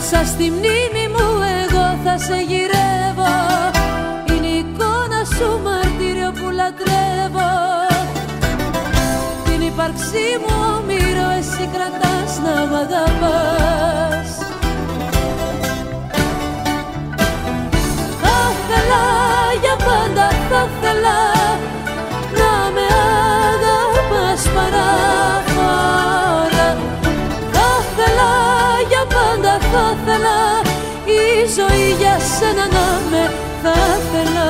Μέσα στη μνήμη μου εγώ θα σε γυρεύω. Είναι η εικόνα σου μαρτύριο που λατρεύω. Την ύπαρξή μου ομήρω εσύ κρατάς να μ' αγαπάς. Θα θέλα, για πάντα θα θέλα να με αγαπάς παράφορα. Θα θέλα η ζωή για σένα να με θα θέλα.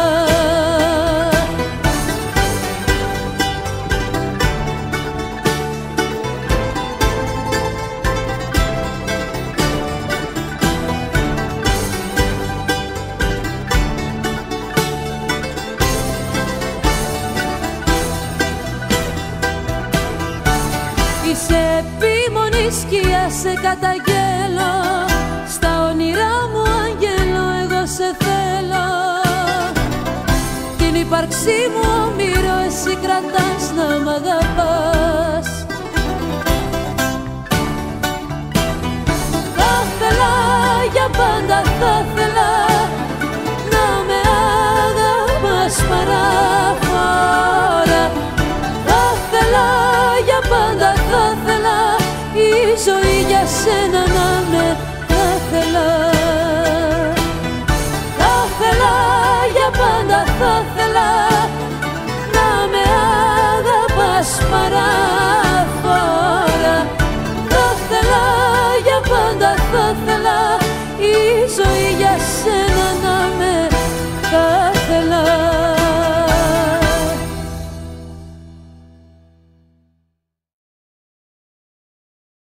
Είσαι επίμονη σκιά, σε καταγγέλλω. Στα όνειρά μου αγγέλο εγώ σε θέλω. Την ύπαρξή μου ομήρω εσύ κρατάς να μ' αγαπάς. Θα θέλα, για πάντα θα θέλα να με αγαπάς παράφορα. Θα θέλα, για πάντα θα θέλα η ζωή για σένα να με. Tha Thela.